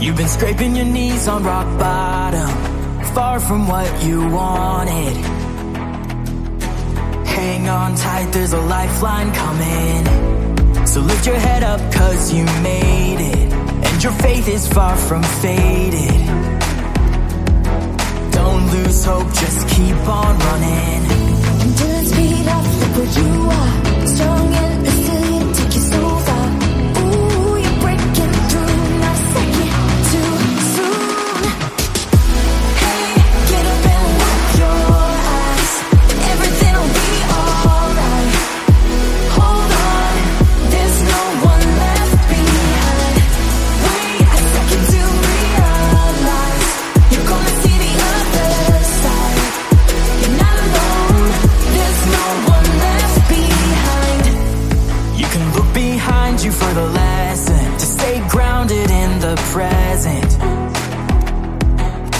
You've been scraping your knees on rock bottom, far from what you wanted. Hang on tight, there's a lifeline coming. So lift your head up, cause you made it, and your faith is far from faded. Don't lose hope, just keep on running. Endurance beat up, look where you are, strong and resilient, take you so far. For the lesson, to stay grounded in the present,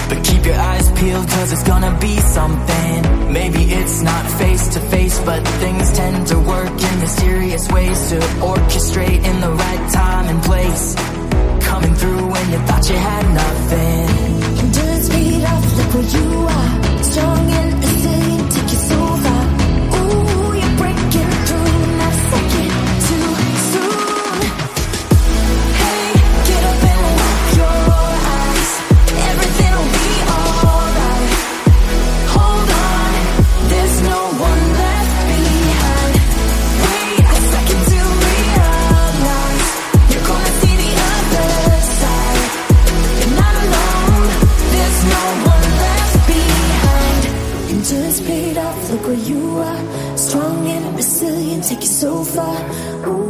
but keep your eyes peeled, cause it's gonna be something. Maybe it's not face to face, but things tend to work in mysterious ways, to orchestrate in the right time and place, coming through when you thought you had nothing. Endurance beat off, look where you are, strong and resilient, take your soul far. Ooh, you're breaking through, not second to where you are, strong and resilient, take you so far. Ooh.